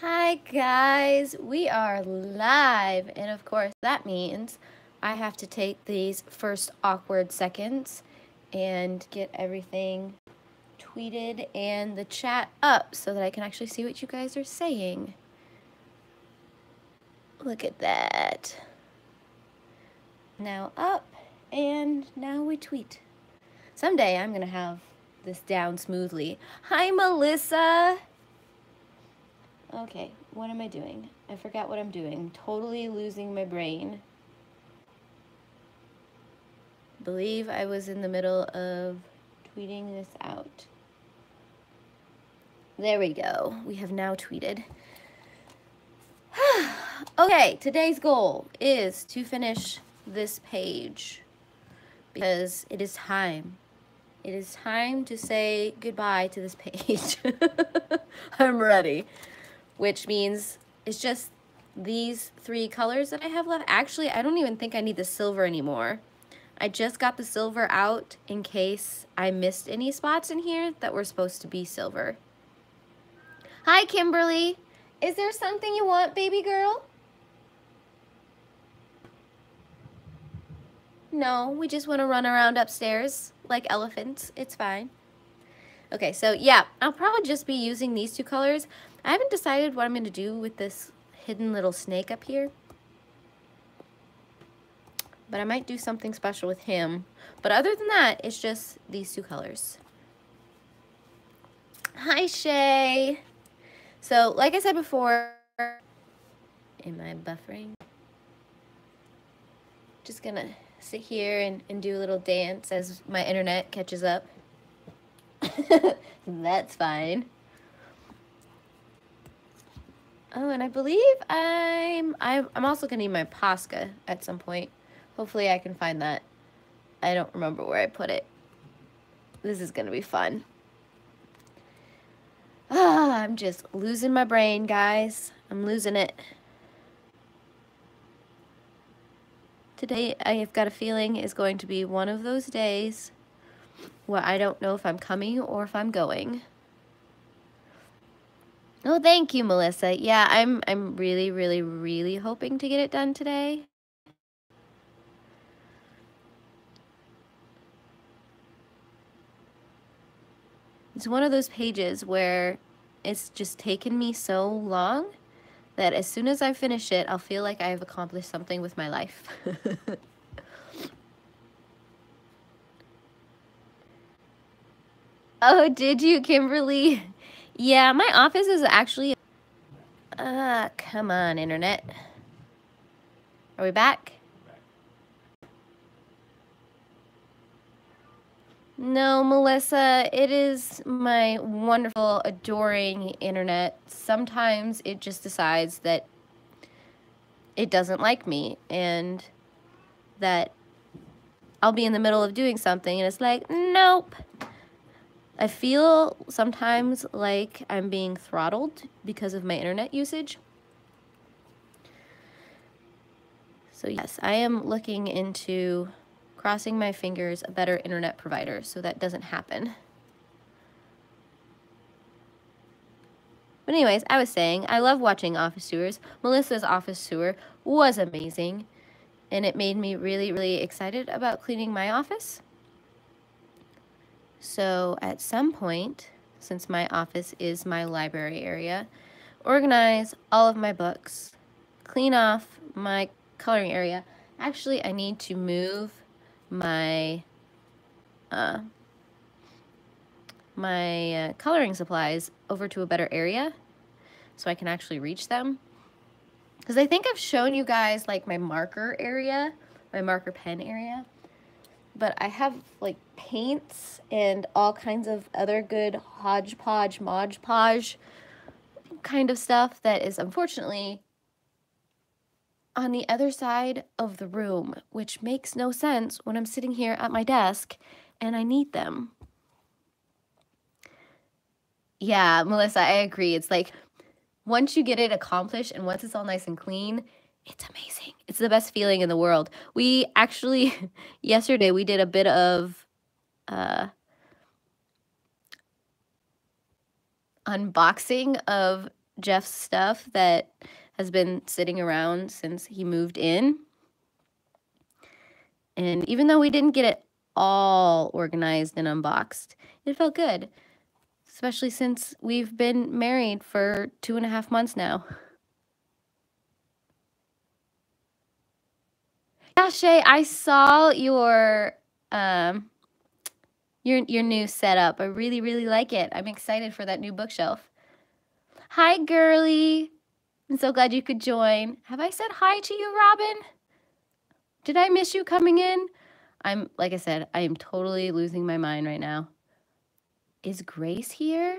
Hi guys, we are live, and of course that means I have to take these first awkward seconds and get everything tweeted and the chat up so that I can actually see what you guys are saying. Look at that. Now up, and now we tweet. Someday I'm gonna have this down smoothly. Hi Melissa! Okay, what am I doing? I forgot what I'm doing. Totally losing my brain. Believe I was in the middle of tweeting this out. There we go. We have now tweeted. Okay, today's goal is to finish this page because it is time. It is time to say goodbye to this page. I'm ready. Which means it's just these three colors that I have left. Actually, I don't even think I need the silver anymore. I just got the silver out in case I missed any spots in here that were supposed to be silver. Hi, Kimberly. Is there something you want, baby girl? No, we just want to run around upstairs like elephants. It's fine. Okay, so yeah, I'll probably just be using these two colors. I haven't decided what I'm going to do with this hidden little snake up here. But I might do something special with him. But other than that, it's just these two colors. Hi, Shay. So, like I said before, am I buffering? Just going to sit here and do a little dance as my internet catches up. That's fine. Oh, and I believe I'm also going to need my Posca at some point. Hopefully I can find that. I don't remember where I put it. This is going to be fun. Ah, I'm just losing my brain, guys. I'm losing it. Today, I've got a feeling is going to be one of those days where I don't know if I'm coming or if I'm going. Oh, thank you, Melissa. Yeah, I'm really, really, really hoping to get it done today. It's one of those pages where it's just taken me so long that as soon as I finish it, I'll feel like I have accomplished something with my life. Oh, did you, Kimberly? Yeah, my office is actually... come on, internet. Are we back? No, Melissa, it is my wonderful, adoring internet. Sometimes it just decides that it doesn't like me and that I'll be in the middle of doing something and it's like, nope. I feel sometimes like I'm being throttled because of my internet usage. So yes, I am looking into crossing my fingers a better internet provider so that doesn't happen. But anyways, I was saying, I love watching office tours. Melissa's office tour was amazing and it made me really, really excited about cleaning my office. So at some point, since my office is my library area, organize all of my books, clean off my coloring area. Actually, I need to move my coloring supplies over to a better area so I can actually reach them. Because I think I've shown you guys like my marker area, my marker pen area. But I have like paints and all kinds of other good hodgepodge, mod podge kind of stuff that is unfortunately on the other side of the room, which makes no sense when I'm sitting here at my desk and I need them. Yeah, Melissa, I agree. It's like once you get it accomplished and once it's all nice and clean, it's amazing. It's the best feeling in the world. We actually, yesterday, we did a bit of unboxing of Jeff's stuff that has been sitting around since he moved in. And even though we didn't get it all organized and unboxed, it felt good, especially since we've been married for 2.5 months now. Yeah, Shay, I saw your new setup. I really, really like it. I'm excited for that new bookshelf. Hi, girly. I'm so glad you could join. Have I said hi to you, Robin? Did I miss you coming in? I'm, like I said, I am totally losing my mind right now. Is Grace here?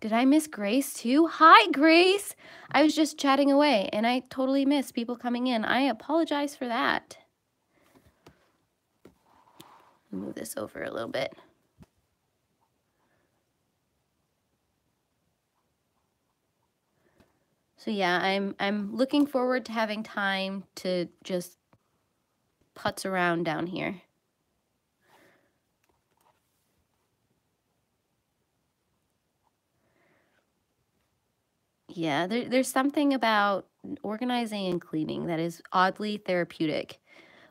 Did I miss Grace too? Hi, Grace. I was just chatting away, and I totally missed people coming in. I apologize for that. Move this over a little bit. So yeah, I'm looking forward to having time to just putz around down here. Yeah, there's something about organizing and cleaning that is oddly therapeutic,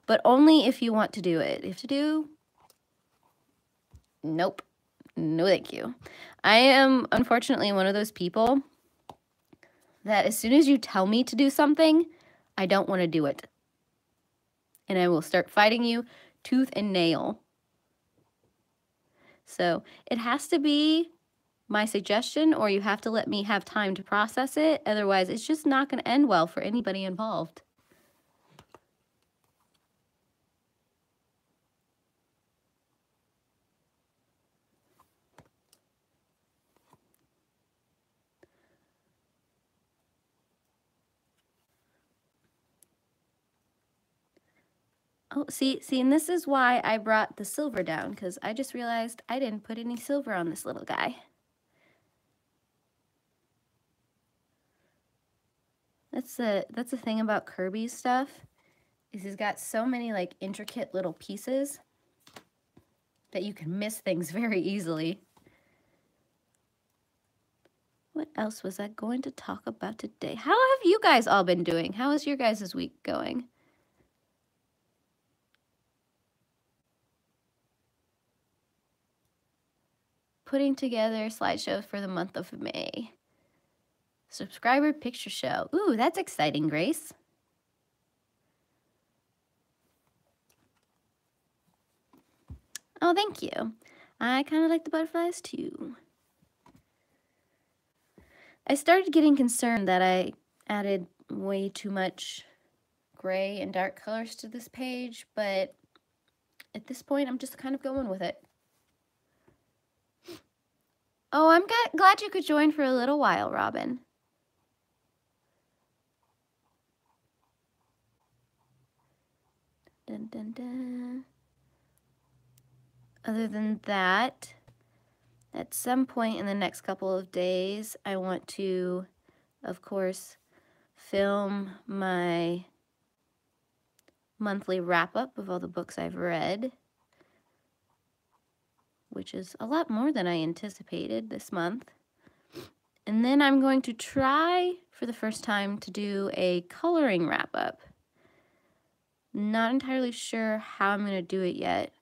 but only if you want to do it. If to do, nope, no thank you. I am unfortunately one of those people that as soon as you tell me to do something, I don't want to do it. And I will start fighting you tooth and nail. So it has to be my suggestion, or you have to let me have time to process it. Otherwise, it's just not going to end well for anybody involved. Oh, see, and this is why I brought the silver down, because I just realized I didn't put any silver on this little guy. That's the thing about Kirby's stuff, is he's got so many like intricate little pieces that you can miss things very easily. What else was I going to talk about today? How have you guys all been doing? How is your guys' week going? Putting together slideshows for the month of May. Subscriber picture show. Ooh, that's exciting, Grace. Oh, thank you. I kind of like the butterflies too. I started getting concerned that I added way too much gray and dark colors to this page, but at this point, I'm just kind of going with it. Oh, I'm glad you could join for a little while, Robin. Dun, dun, dun. Other than that, at some point in the next couple of days, I want to, of course, film my monthly wrap-up of all the books I've read, which is a lot more than I anticipated this month. And then I'm going to try for the first time to do a coloring wrap-up. Not entirely sure how I'm going to do it yet,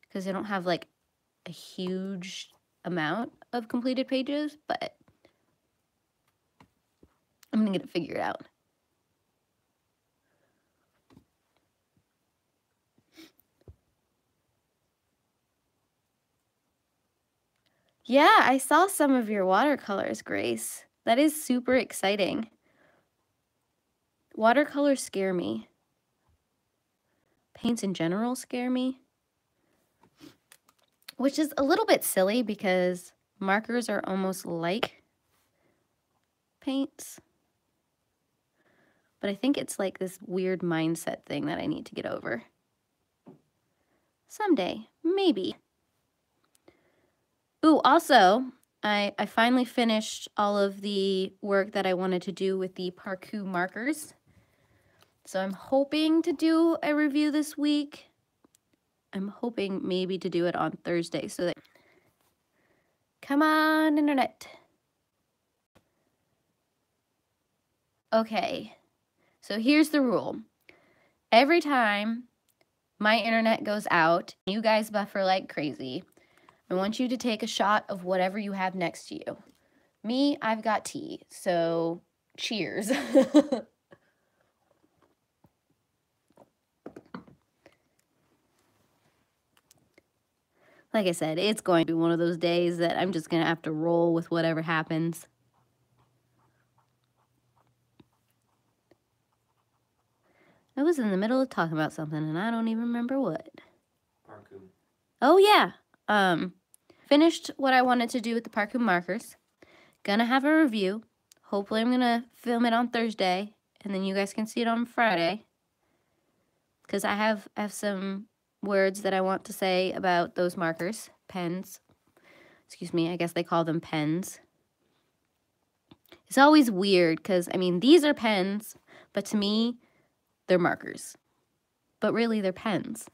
because I don't have like a huge amount of completed pages, but I'm going to get it figured out. Yeah, I saw some of your watercolors, Grace. That is super exciting. Watercolors scare me. Paints in general scare me. Which is a little bit silly because markers are almost like paints. But I think it's like this weird mindset thing that I need to get over. Someday, maybe. Ooh, also, I finally finished all of the work that I wanted to do with the Parku markers. So I'm hoping to do a review this week. I'm hoping maybe to do it on Thursday so that... Come on, internet. Okay, so here's the rule. Every time my internet goes out, you guys buffer like crazy. I want you to take a shot of whatever you have next to you. Me, I've got tea, so cheers. Like I said, it's going to be one of those days that I'm just going to have to roll with whatever happens. I was in the middle of talking about something, and I don't even remember what. Parkour. Oh, yeah. Finished what I wanted to do with the Parkour markers. Gonna have a review. Hopefully I'm gonna film it on Thursday, and then you guys can see it on Friday. Because I have some words that I want to say about those markers. Pens. Excuse me, I guess they call them pens. It's always weird, because, I mean, these are pens, but to me, they're markers. But really, they're pens.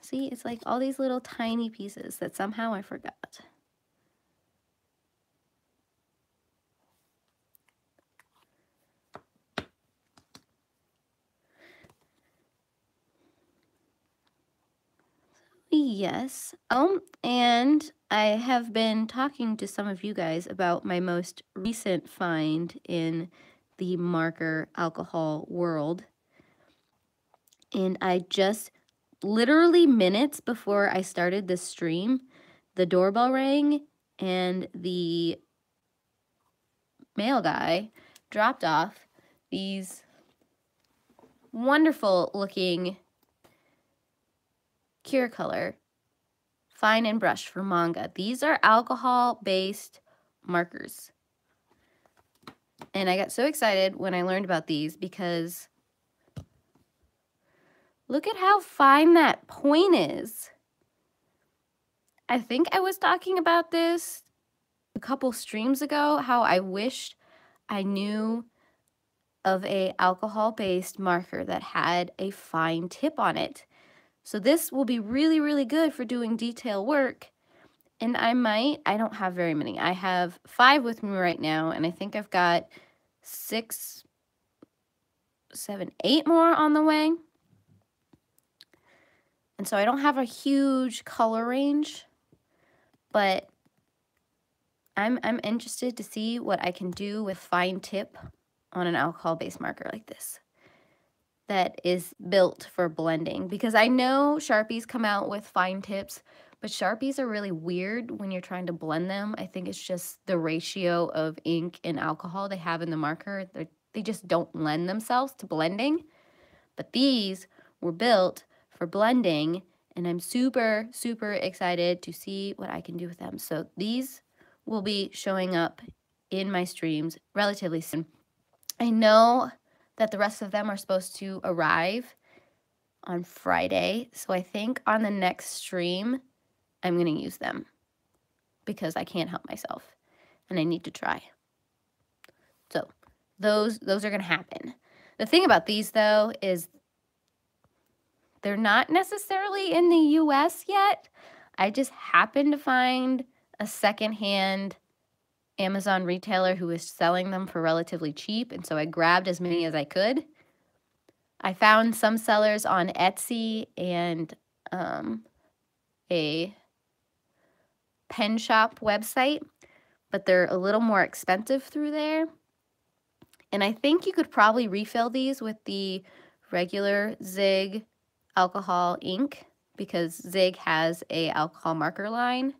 See, it's like all these little tiny pieces that somehow I forgot. Yes. And I have been talking to some of you guys about my most recent find in the marker alcohol world. And I just, literally minutes before I started this stream, the doorbell rang and the mail guy dropped off these wonderful looking Cure Color Fine and Brush for Manga. These are alcohol-based markers. And I got so excited when I learned about these because look at how fine that point is. I think I was talking about this a couple streams ago, how I wished I knew of an alcohol-based marker that had a fine tip on it. So this will be really, really good for doing detail work. And I don't have very many. I have 5 with me right now, and I think I've got 6, 7, 8 more on the way. And so I don't have a huge color range, but I'm interested to see what I can do with fine tip on an alcohol-based marker like this. That is built for blending, because I know Sharpies come out with fine tips, but Sharpies are really weird when you're trying to blend them. I think it's just the ratio of ink and alcohol they have in the marker. They just don't lend themselves to blending, but these were built for blending, and I'm super, super excited to see what I can do with them. So these will be showing up in my streams relatively soon. I know that the rest of them are supposed to arrive on Friday. So I think on the next stream, I'm going to use them because I can't help myself and I need to try. So those are going to happen. The thing about these, though, is they're not necessarily in the US yet. I just happened to find a secondhand Amazon retailer who is selling them for relatively cheap, and so I grabbed as many as I could. I found some sellers on Etsy and a pen shop website, but they're a little more expensive through there. And I think you could probably refill these with the regular Zig alcohol ink, because Zig has an alcohol marker line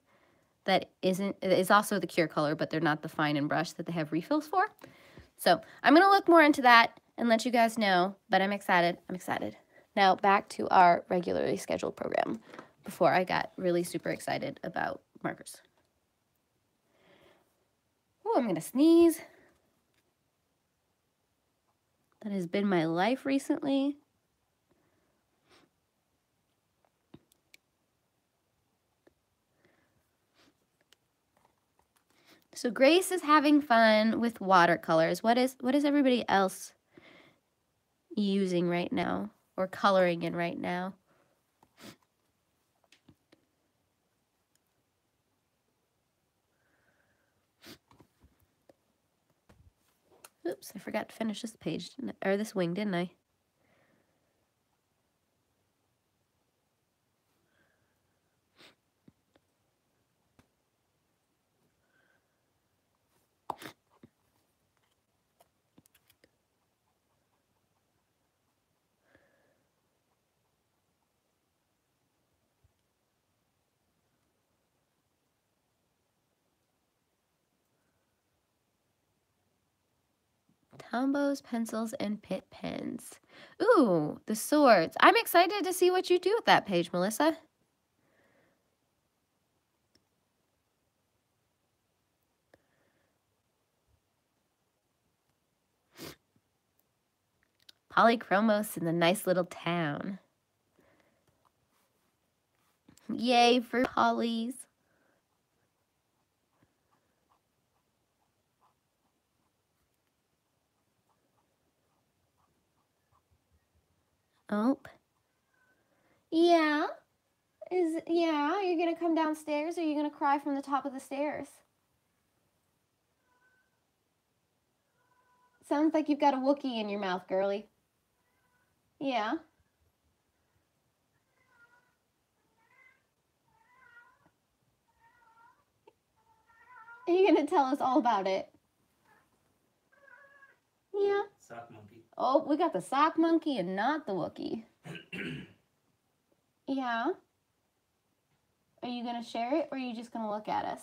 that is also the Cure Color, but they're not the fine and brush that they have refills for. So I'm gonna look more into that and let you guys know, but I'm excited, I'm excited. Now back to our regularly scheduled program before I got really super excited about markers. Oh, I'm gonna sneeze. That has been my life recently. So Grace is having fun with watercolors. What is everybody else using right now or coloring in right now? Oops, I forgot to finish this page, didn't I? Or this wing, didn't I? Tombow's pencils and Pitt pens. Ooh, the swords. I'm excited to see what you do with that page, Melissa. Polychromos in the nice little town. Yay for polys. Oh. Yeah? Yeah, you're gonna come downstairs or you're gonna cry from the top of the stairs? Sounds like you've got a Wookiee in your mouth, girly. Yeah. Are you gonna tell us all about it? Yeah. Sock monkey. Oh, we got the sock monkey and not the Wookiee. Yeah. Are you going to share it or are you just going to look at us?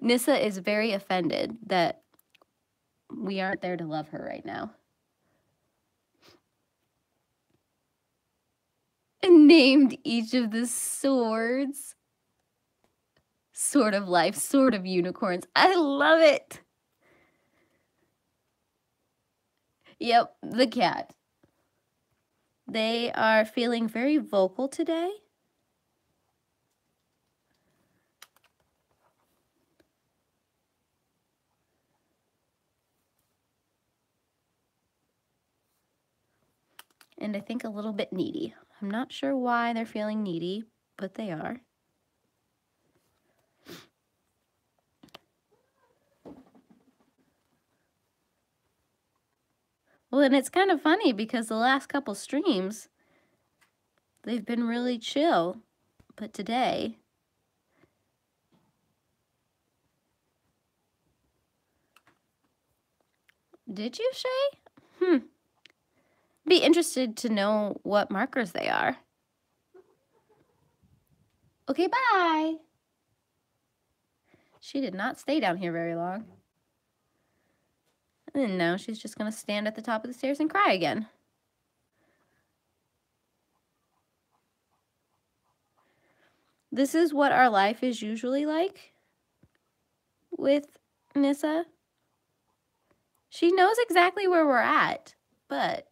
Nyssa is very offended that we aren't there to love her right now. And named each of the swords. Sort of life, sort of unicorns. I love it. Yep, the cat. They are feeling very vocal today. And I think a little bit needy. I'm not sure why they're feeling needy, but they are. Well, and it's kind of funny because the last couple streams, they've been really chill, but today... Did you, Shay? Be interested to know what markers they are. Okay, bye! She did not stay down here very long. And now she's just going to stand at the top of the stairs and cry again. This is what our life is usually like with Nyssa. She knows exactly where we're at, but...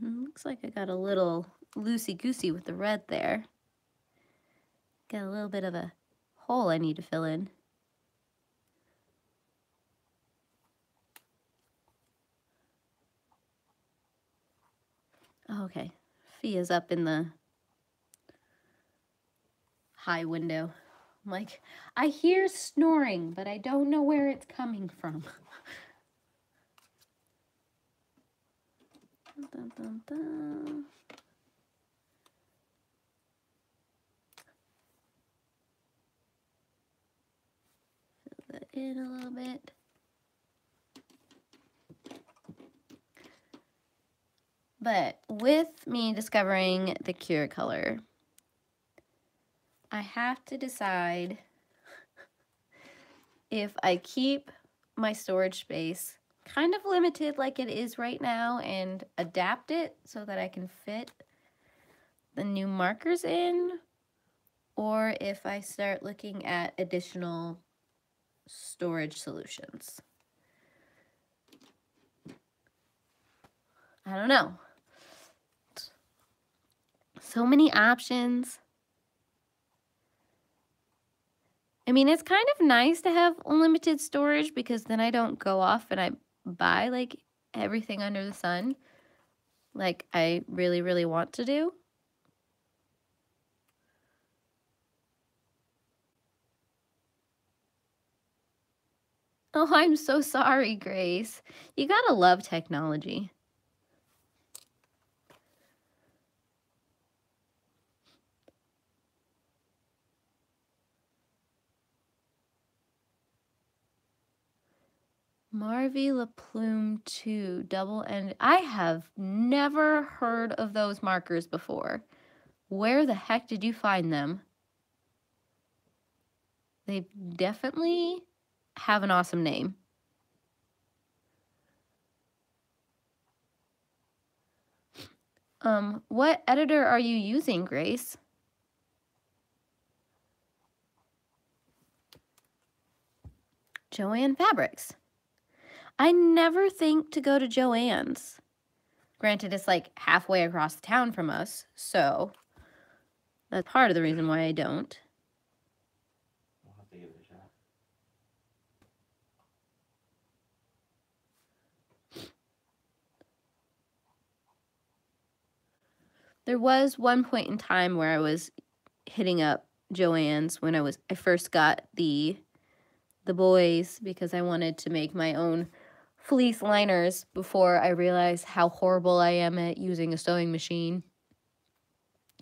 Looks like I got a little loosey-goosey with the red there. Got a little bit of a hole I need to fill in. Oh, okay, Fia's up in the high window. I'm like, I hear snoring, but I don't know where it's coming from. Dun, dun, dun. Fill that in a little bit. But with me discovering the Cure Color, I have to decide if I keep my storage space kind of limited like it is right now and adapt it so that I can fit the new markers in, or if I start looking at additional storage solutions. I don't know. So many options. I mean, it's kind of nice to have unlimited storage because then I don't go off and I buy like everything under the sun like I really, really want to do. Oh, I'm so sorry, Grace. You gotta love technology. Marvy LaPlume 2 double end. I have never heard of those markers before. Where the heck did you find them? They definitely have an awesome name. What editor are you using, Grace? Joann Fabrics. I never think to go to Joann's. Granted, it's like halfway across the town from us, so that's part of the reason why I don't. We'll have to give it a shot. There was one point in time where I was hitting up Joann's when I first got the boys because I wanted to make my own fleece liners before I realize how horrible I am at using a sewing machine.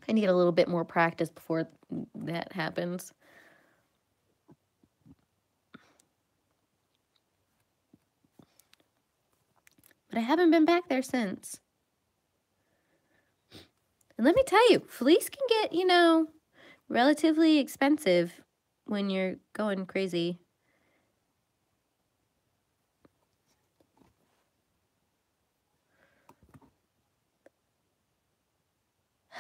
I need a little bit more practice before that happens. But I haven't been back there since. And let me tell you, fleece can get, you know, relatively expensive when you're going crazy.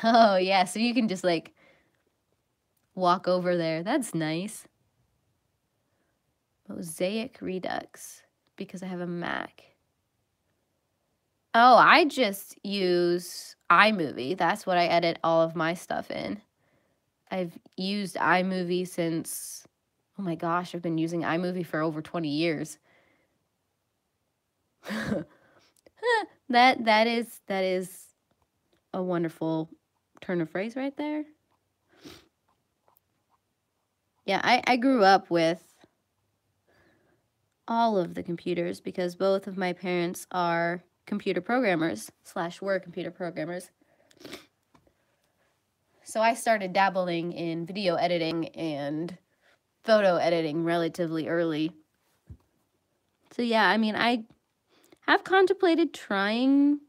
Oh, yeah, so you can just, like, walk over there. That's nice. Mosaic Redux, because I have a Mac. Oh, I just use iMovie. That's what I edit all of my stuff in. I've used iMovie since, oh, my gosh, I've been using iMovie for over 20 years. That is a wonderful turn of phrase right there. Yeah, I grew up with all of the computers because both of my parents are computer programmers / were computer programmers. So I started dabbling in video editing and photo editing relatively early. So yeah, I mean, I have contemplated trying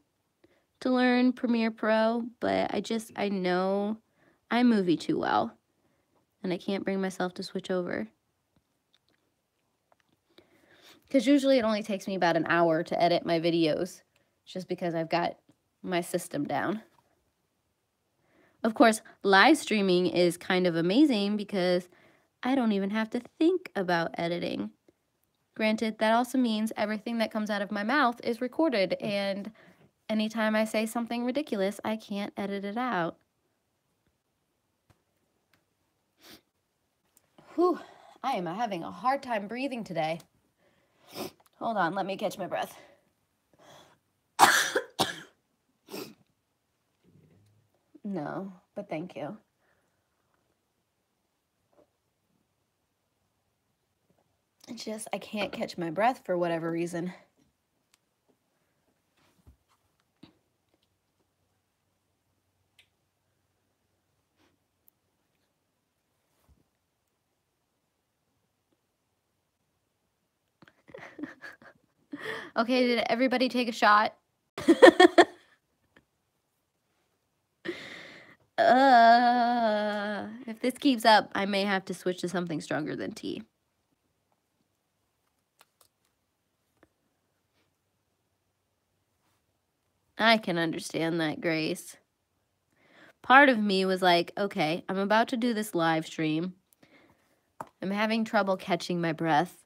to learn Premiere Pro, but I know iMovie too well, and I can't bring myself to switch over. Because usually it only takes me about an hour to edit my videos, just because I've got my system down. Of course, live streaming is kind of amazing because I don't even have to think about editing. Granted, that also means everything that comes out of my mouth is recorded, and anytime I say something ridiculous, I can't edit it out. Whew, I am having a hard time breathing today. Hold on, let me catch my breath. No, but thank you. It's just, I can't catch my breath for whatever reason. Okay, did everybody take a shot? If this keeps up, I may have to switch to something stronger than tea. I can understand that, Grace. Part of me was like, okay, I'm about to do this live stream. I'm having trouble catching my breath.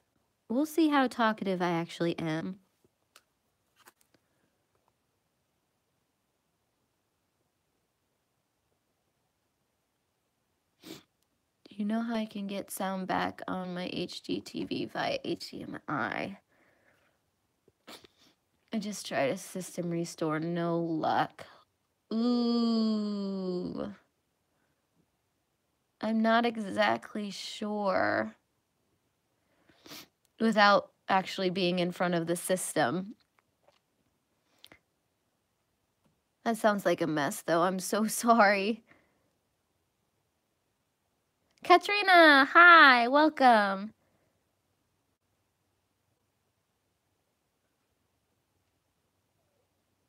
We'll see how talkative I actually am. You know how I can get sound back on my HDTV via HDMI? I just tried a system restore, no luck. Ooh. I'm not exactly sure without actually being in front of the system. That sounds like a mess, though. I'm so sorry. Katrina, hi, welcome.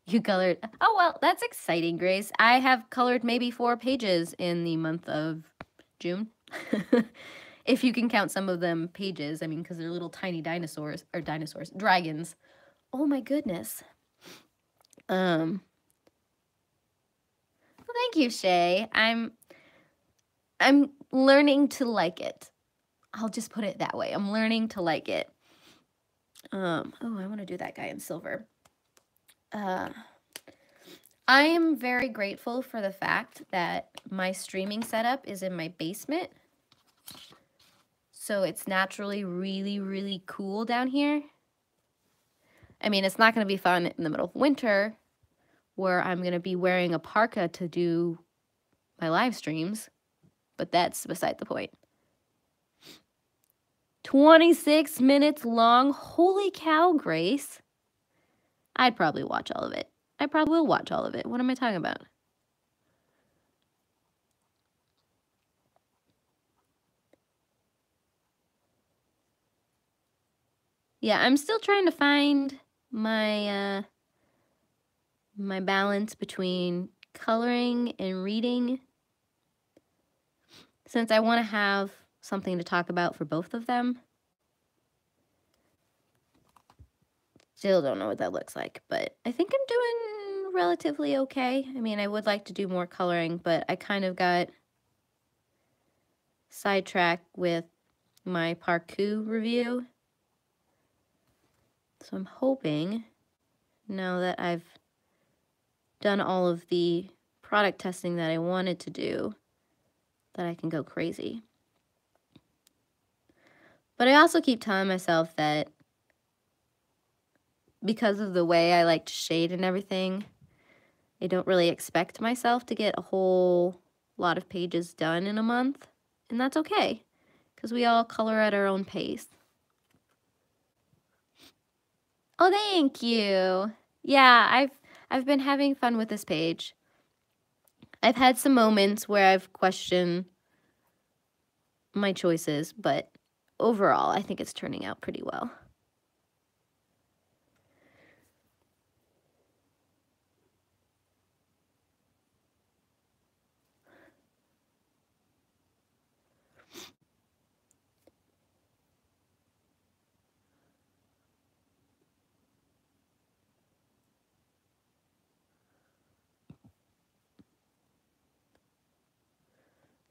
You colored. Oh, well, that's exciting, Grace. I have colored maybe 4 pages in the month of June. If you can count some of them pages. I mean, because they're little tiny dinosaurs. Or dinosaurs. Dragons. Oh, my goodness. Well, thank you, Shay. I'm learning to like it. I'll just put it that way. I'm learning to like it. Oh, I want to do that guy in silver. I am very grateful for the fact that my streaming setup is in my basement. So it's naturally really, really cool down here. I mean, it's not going to be fun in the middle of winter where I'm going to be wearing a parka to do my live streams, but that's beside the point. 26 minutes long. Holy cow, Grace. I'd probably watch all of it. I probably will watch all of it. What am I talking about? Yeah, I'm still trying to find my my balance between coloring and reading, since I want to have something to talk about for both of them. Still don't know what that looks like, but I think I'm doing relatively okay. I mean, I would like to do more coloring, but I kind of got sidetracked with my parkour review. So I'm hoping now that I've done all of the product testing that I wanted to do that I can go crazy. But I also keep telling myself that because of the way I like to shade and everything, I don't really expect myself to get a whole lot of pages done in a month. And that's okay, because we all color at our own pace. Oh, thank you. Yeah, I've been having fun with this page. I've had some moments where I've questioned my choices, but overall, I think it's turning out pretty well.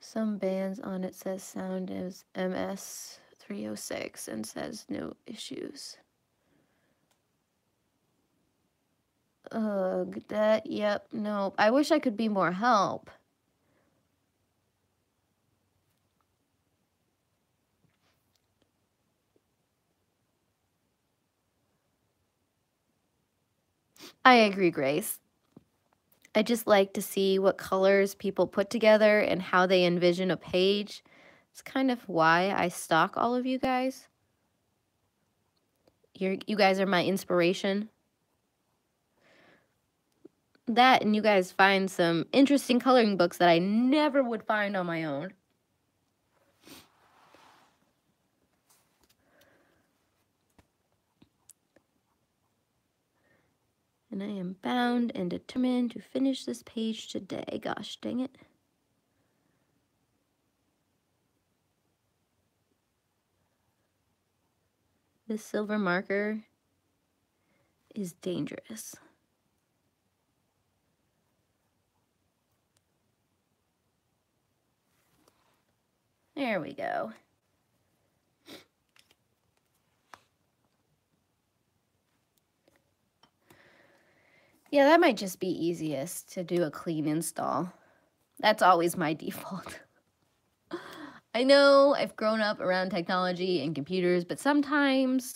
Some bands on it says sound is MS-306 and says no issues. Ugh, that, yep, nope. I wish I could be more help. I agree, Grace. I just like to see what colors people put together and how they envision a page. It's kind of why I stalk all of you guys. You guys are my inspiration. That, and you guys find some interesting coloring books that I never would find on my own. And I am bound and determined to finish this page today. Gosh, dang it. This silver marker is dangerous. There we go. Yeah, that might just be easiest to do a clean install. That's always my default. I know I've grown up around technology and computers, but sometimes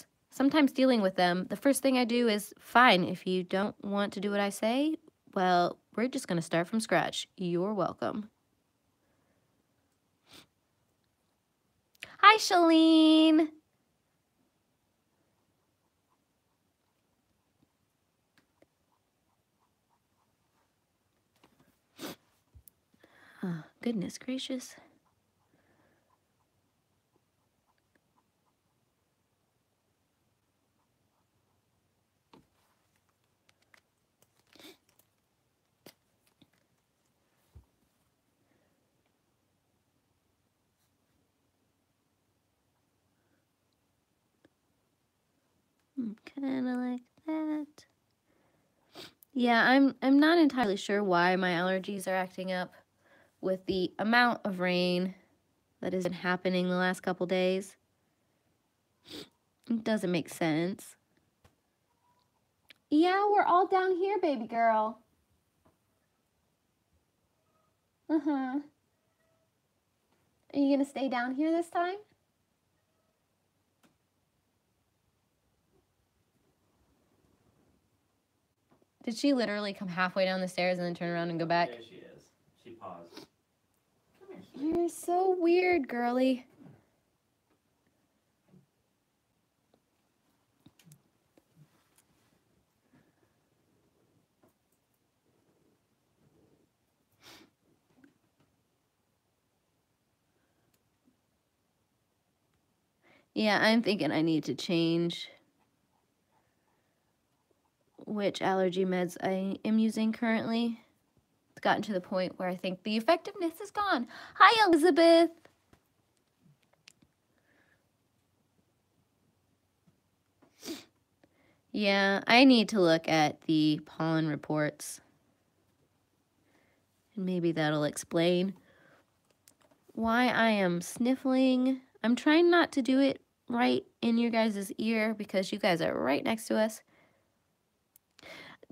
dealing with them, the first thing I do is, fine, if you don't want to do what I say, well, we're just going to start from scratch. You're welcome. Hi, Shalene. Oh, goodness gracious. Kind of like that. Yeah, I'm not entirely sure why my allergies are acting up with the amount of rain that has been happening the last couple days. It doesn't make sense. Yeah, we're all down here, baby girl. Uh-huh. Are you gonna stay down here this time? Did she literally come halfway down the stairs and then turn around and go back? Yeah, she is. She paused. Come here. You're so weird, girly. Yeah, I'm thinking I need to change which allergy meds I am using currently. It's gotten to the point where I think the effectiveness is gone. Hi, Elizabeth. Yeah, I need to look at the pollen reports. And maybe that'll explain why I am sniffling. I'm trying not to do it right in your guys' ear because you guys are right next to us.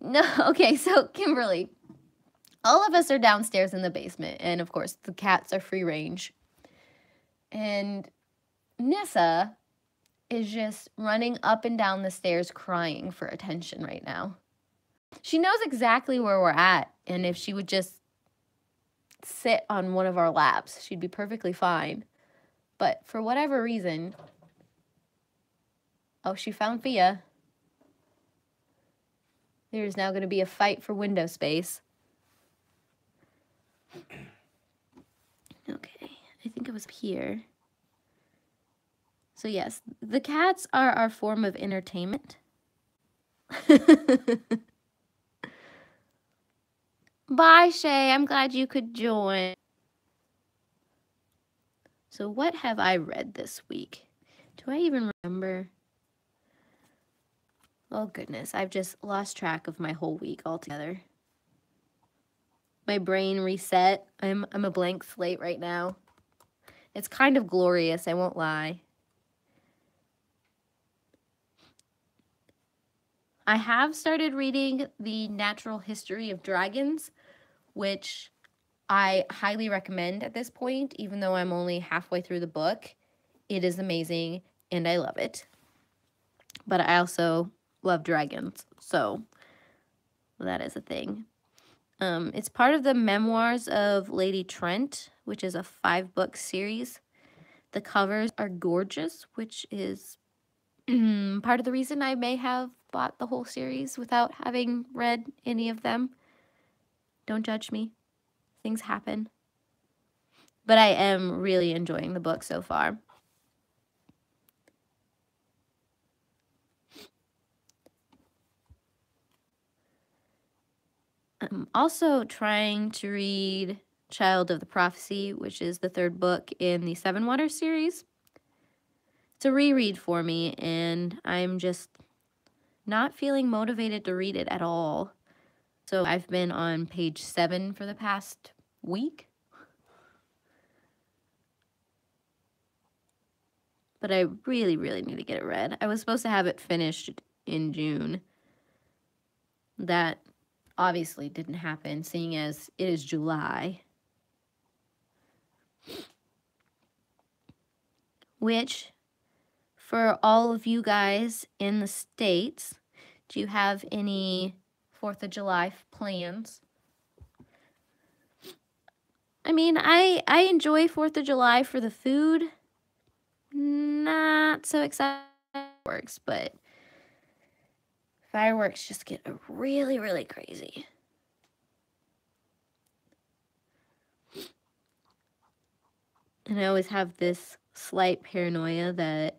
No, okay, so Kimberly, all of us are downstairs in the basement, and of course, the cats are free range. And Nissa is just running up and down the stairs crying for attention right now. She knows exactly where we're at, and if she would just sit on one of our laps, she'd be perfectly fine. But for whatever reason, oh, she found Fia. There is now going to be a fight for window space. Okay, I think it was here. So yes, the cats are our form of entertainment. Bye, Shay. I'm glad you could join. So what have I read this week? Do I even remember? Oh, goodness, I've just lost track of my whole week altogether. My brain reset. I'm a blank slate right now. It's kind of glorious, I won't lie. I have started reading The Natural History of Dragons, which I highly recommend at this point, even though I'm only halfway through the book. It is amazing, and I love it. But I also love dragons, so that is a thing. It's part of the Memoirs of Lady Trent, which is a 5-book series. The covers are gorgeous, which is part of the reason I may have bought the whole series without having read any of them. Don't judge me. Things happen. But I am really enjoying the book so far. I'm also trying to read Child of the Prophecy, which is the 3rd book in the Seven Waters series. It's a reread for me, and I'm just not feeling motivated to read it at all. So I've been on page 7 for the past week. But I really, really need to get it read. I was supposed to have it finished in June. That obviously didn't happen, seeing as it is July. which for all of you guys in the States, do you have any 4th of July plans? I mean, I enjoy 4th of July for the food. Not so excited for fireworks, but fireworks just get really, really crazy. And I always have this slight paranoia that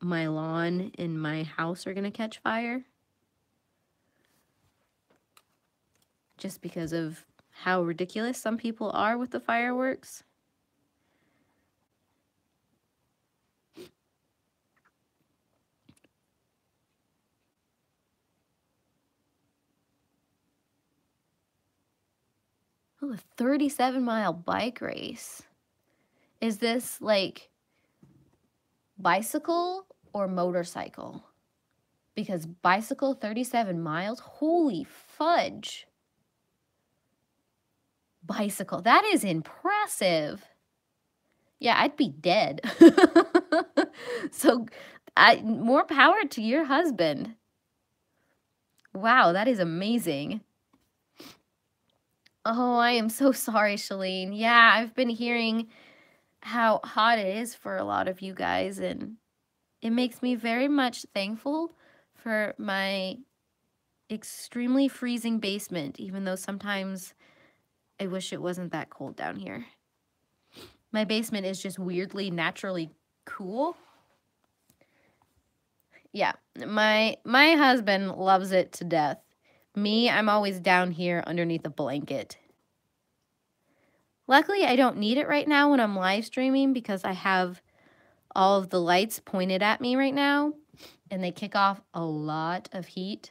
my lawn and my house are gonna catch fire. Just because of how ridiculous some people are with the fireworks. Oh, a 37-mile bike race. Is this like bicycle or motorcycle? Because bicycle 37 miles, holy fudge. Bicycle, that is impressive. Yeah, I'd be dead. So more power to your husband. Wow, that is amazing. Oh, I am so sorry, Shalene. Yeah, I've been hearing how hot it is for a lot of you guys, and it makes me very much thankful for my extremely freezing basement, even though sometimes I wish it wasn't that cold down here. My basement is just weirdly naturally cool. Yeah, my husband loves it to death. Me, I'm always down here underneath a blanket. Luckily, I don't need it right now when I'm live streaming because I have all of the lights pointed at me right now, and they kick off a lot of heat.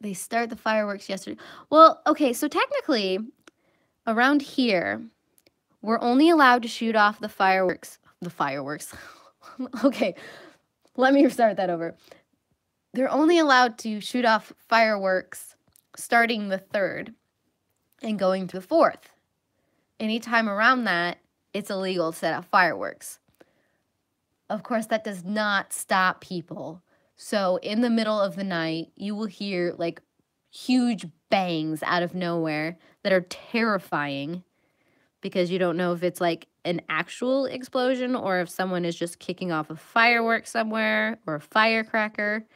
They start the fireworks yesterday. Well, okay, so technically, around here, we're only allowed to shoot off the fireworks. Okay, let me start that over. They're only allowed to shoot off fireworks starting the 3rd and going to the 4th. Anytime around that, it's illegal to set off fireworks. Of course, that does not stop people. So in the middle of the night, you will hear like huge bangs out of nowhere that are terrifying because you don't know if it's like an actual explosion or if someone is just kicking off a firework somewhere or a firecracker.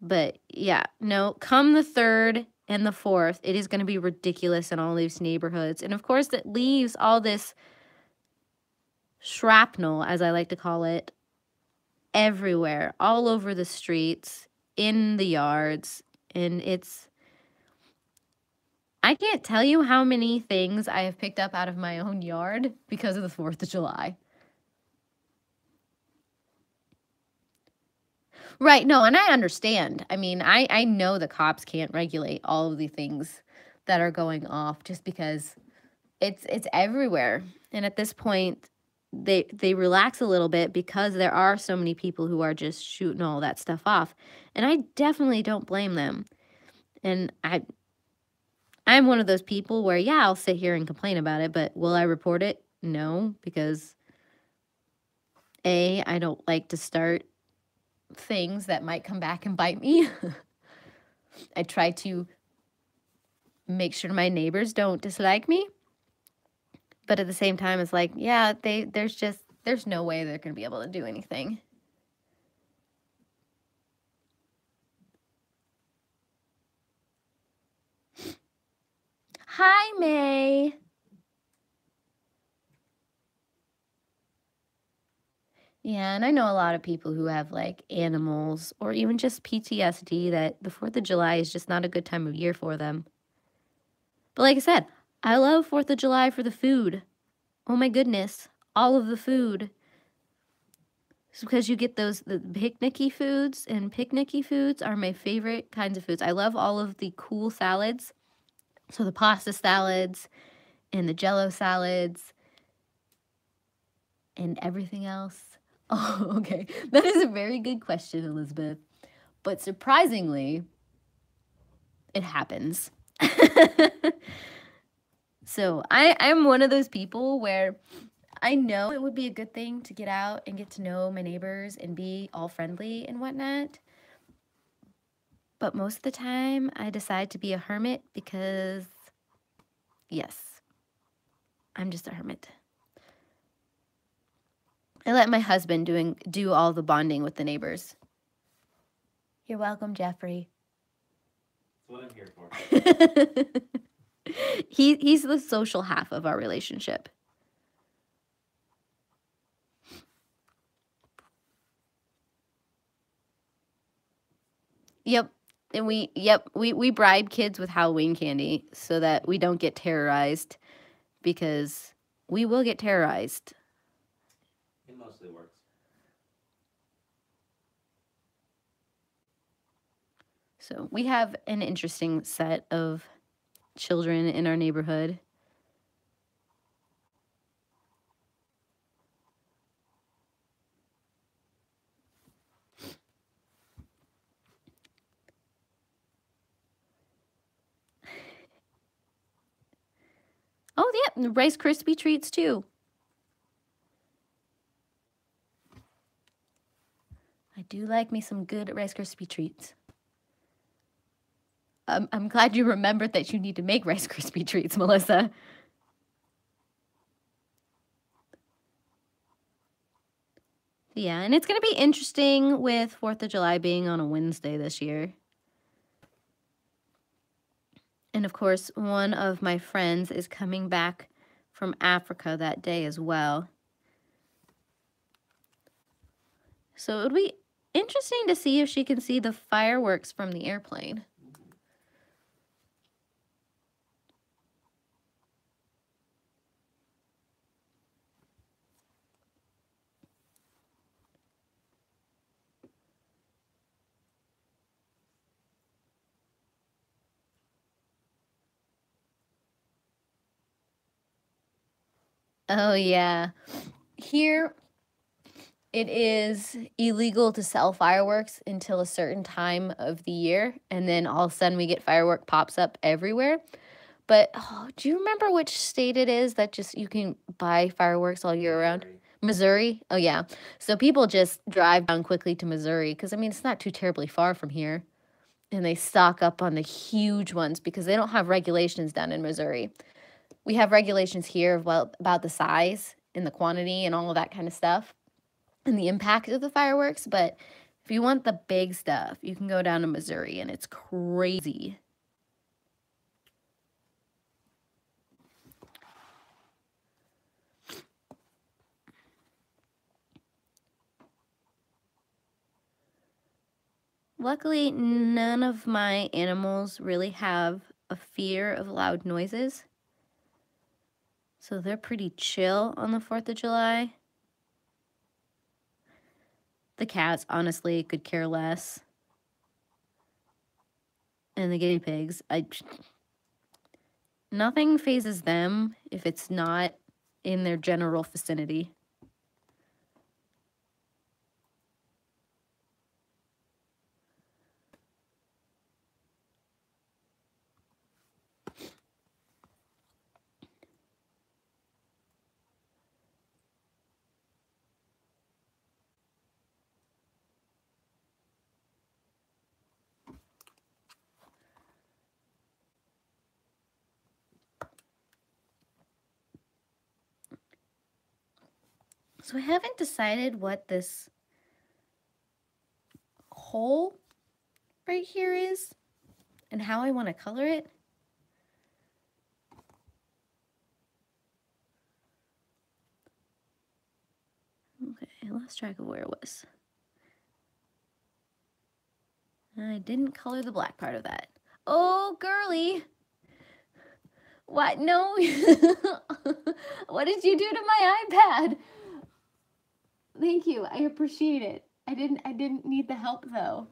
But yeah, no, come the 3rd and the 4th, it is going to be ridiculous in all these neighborhoods. And of course, that leaves all this shrapnel, as I like to call it, everywhere, all over the streets, in the yards. And it's, I can't tell you how many things I have picked up out of my own yard because of the 4th of July. Right, no, and I understand. I mean, I know the cops can't regulate all of the things that are going off just because it's everywhere. And at this point, they relax a little bit because there are so many people who are just shooting all that stuff off. And I definitely don't blame them. And I'm one of those people where, yeah, I'll sit here and complain about it, but will I report it? No, because A, I don't like to start things that might come back and bite me. I try to make sure my neighbors don't dislike me. But at the same time, it's like, yeah, there's no way they're going to be able to do anything. Hi, May. Yeah, and I know a lot of people who have, like, animals or even just PTSD that the 4th of July is just not a good time of year for them. But like I said, I love 4th of July for the food. Oh, my goodness. All of the food. It's because you get the picnicky foods, and picnicky foods are my favorite kinds of foods. I love all of the cool salads. So the pasta salads and the jello salads and everything else. Oh, okay. That is a very good question, Elizabeth. But surprisingly, it happens. So I'm one of those people where I know it would be a good thing to get out and get to know my neighbors and be all friendly and whatnot. But most of the time, I decide to be a hermit because, yes, I'm just a hermit. I let my husband do all the bonding with the neighbors. You're welcome, Jeffrey. That's what I'm here for. He's the social half of our relationship. Yep. And we bribe kids with Halloween candy so that we don't get terrorized, because we will get terrorized. It mostly works. So we have an interesting set of children in our neighborhood. Oh, yeah, and Rice Krispie treats, too. I do like me some good Rice Krispie treats. I'm glad you remembered that you need to make Rice Krispie treats, Melissa. Yeah, and it's going to be interesting with 4th of July being on a Wednesday this year. And, of course, one of my friends is coming back from Africa that day as well. So it would be interesting to see if she can see the fireworks from the airplane. Oh, yeah. Here, it is illegal to sell fireworks until a certain time of the year, and then all of a sudden we get firework pops up everywhere. But oh, do you remember which state it is that just you can buy fireworks all year round? Missouri? Oh, yeah. So people just drive down quickly to Missouri because, I mean, it's not too terribly far from here. And they stock up on the huge ones because they don't have regulations down in Missouri. We have regulations here about the size and the quantity and all of that kind of stuff and the impact of the fireworks. But if you want the big stuff, you can go down to Missouri, and it's crazy. Luckily, none of my animals really have a fear of loud noises. So they're pretty chill on the 4th of July. The cats, honestly, could care less. And the guinea pigs, nothing phases them if it's not in their general vicinity. So I haven't decided what this hole right here is and how I want to color it. Okay, I lost track of where it was. I didn't color the black part of that. Oh, girly! What? No! What did you do to my iPad? Thank you. I appreciate it. I didn't need the help though.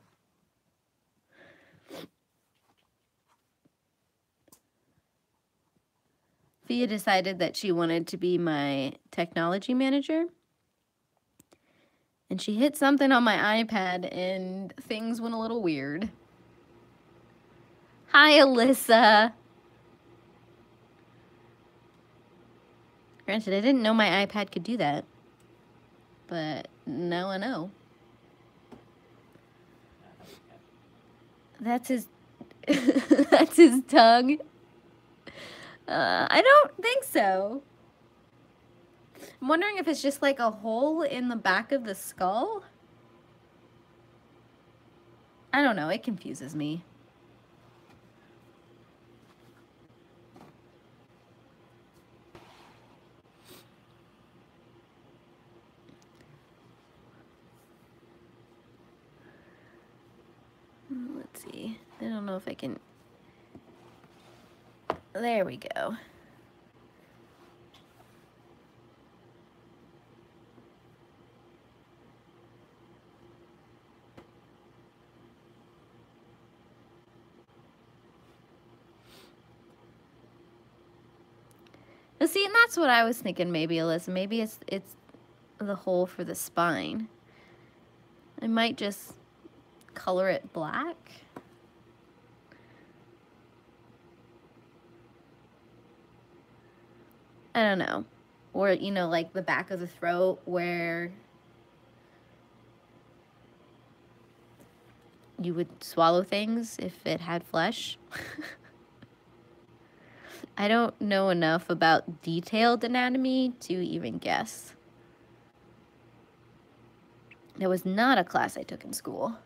Thea decided that she wanted to be my technology manager. And she hit something on my iPad and things went a little weird. Hi, Alyssa. Granted, I didn't know my iPad could do that, but now I know. That's his, that's his tongue. I don't think so. I'm wondering if it's just like a hole in the back of the skull. I don't know, it confuses me. Let's see, I don't know if I can, there we go. Well, see, and that's what I was thinking, maybe, Alyssa, maybe it's the hole for the spine. I might just color it black. I don't know. Or, you know, like the back of the throat where you would swallow things if it had flesh. I don't know enough about detailed anatomy to even guess. That was not a class I took in school.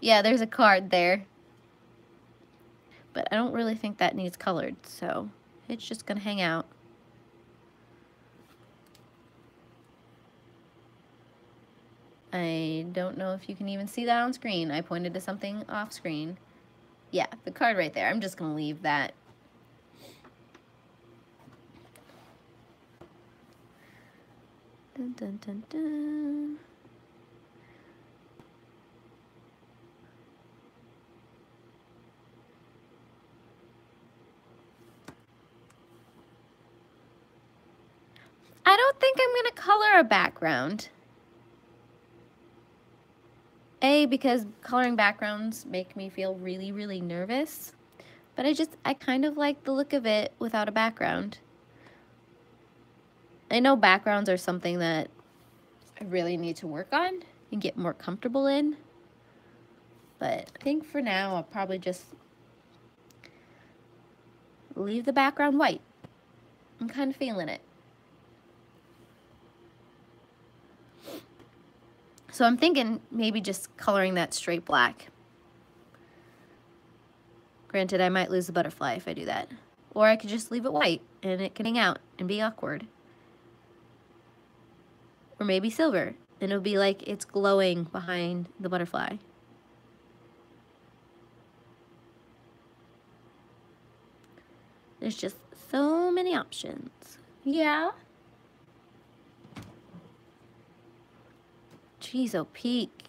Yeah, there's a card there. But I don't really think that needs colored, so it's just gonna hang out. I don't know if you can even see that on screen. I pointed to something off screen. Yeah, the card right there. I'm just going to leave that. Dun, dun, dun, dun. I don't think I'm going to color a background. A, because coloring backgrounds make me feel really, really nervous. But I kind of like the look of it without a background. I know backgrounds are something that I really need to work on and get more comfortable in. But I think for now, I'll probably just leave the background white. I'm kind of feeling it. So I'm thinking maybe just coloring that straight black. Granted, I might lose the butterfly if I do that. Or I could just leave it white and it can hang out and be awkward. Or maybe silver and it'll be like it's glowing behind the butterfly. There's just so many options. Yeah. She's opaque.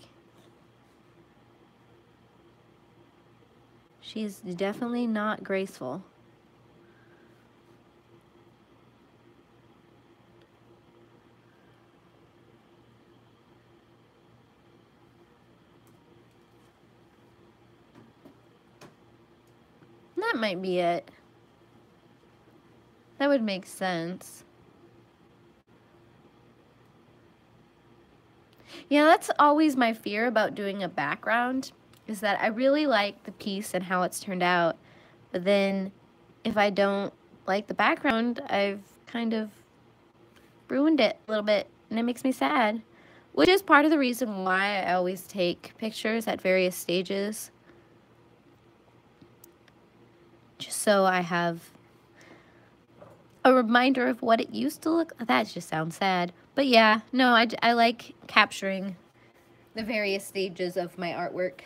She's definitely not graceful. That might be it. That would make sense. Yeah, that's always my fear about doing a background, is that I really like the piece and how it's turned out, but then if I don't like the background, I've kind of ruined it a little bit, and it makes me sad, which is part of the reason why I always take pictures at various stages, just so I have a reminder of what it used to look like. That just sounds sad. But yeah, no, I like capturing the various stages of my artwork.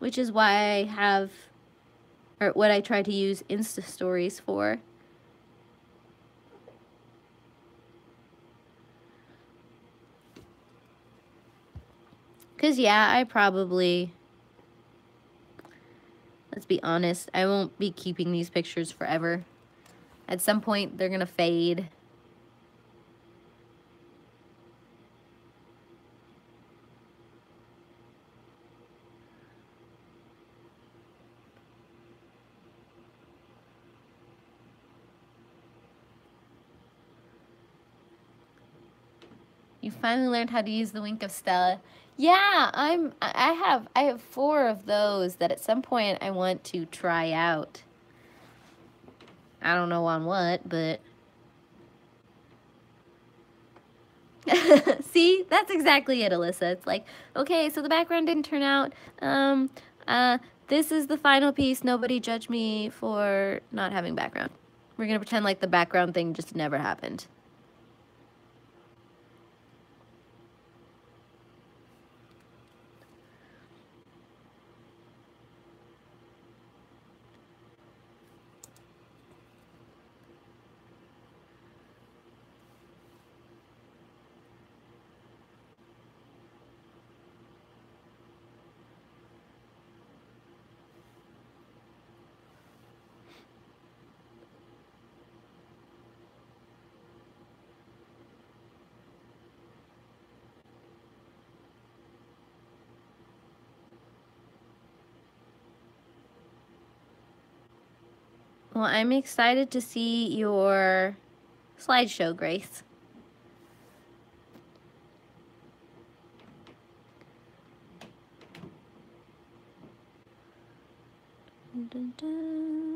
Which is why I have, or what I try to use Insta stories for. Because yeah, I probably, let's be honest, I won't be keeping these pictures forever. At some point, they're gonna fade. finally learned how to use the Wink of Stella. Yeah, I have 4 of those that at some point I want to try out. I don't know on what, but see, that's exactly it, Alyssa. It's like, okay, so the background didn't turn out. This is the final piece. Nobody judge me for not having background. We're gonna pretend like the background thing just never happened. Well, I'm excited to see your slideshow, Grace. Dun, dun, dun.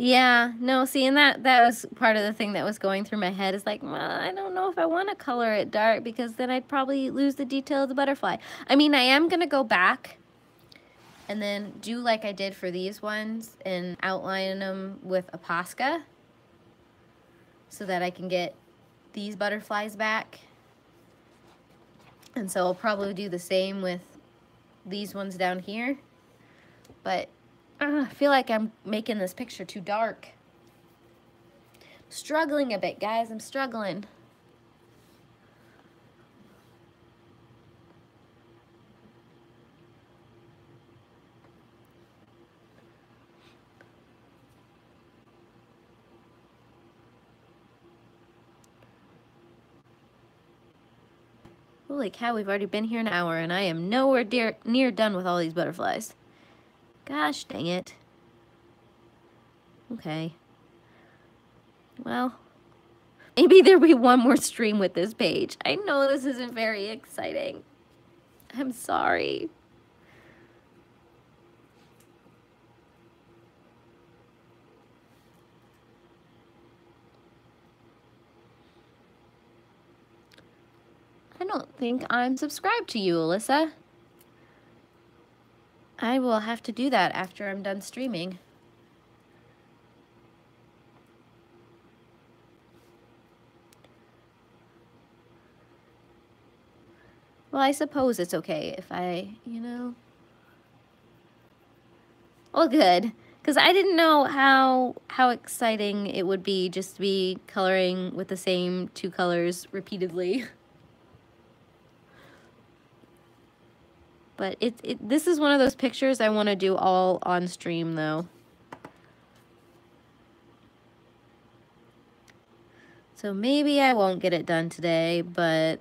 Yeah, no, see, and that was part of the thing that was going through my head is like, well, I don't know if I want to color it dark because then I'd probably lose the detail of the butterfly. I mean, I am going to go back and then do like I did for these ones and outline them with a Posca so that I can get these butterflies back. And so I'll probably do the same with these ones down here, but I feel like I'm making this picture too dark. Struggling a bit, guys. I'm struggling. Holy cow, we've already been here an hour, and I am nowhere near done with all these butterflies. Gosh, dang it. Okay. Well, maybe there'll be one more stream with this page. I know this isn't very exciting. I'm sorry. I don't think I'm subscribed to you, Alyssa. I will have to do that after I'm done streaming. Well, I suppose it's okay if I, you know. Well, good. Because I didn't know how exciting it would be just to be coloring with the same 2 colors repeatedly. But this is one of those pictures I want to do all on stream, though. So maybe I won't get it done today, but...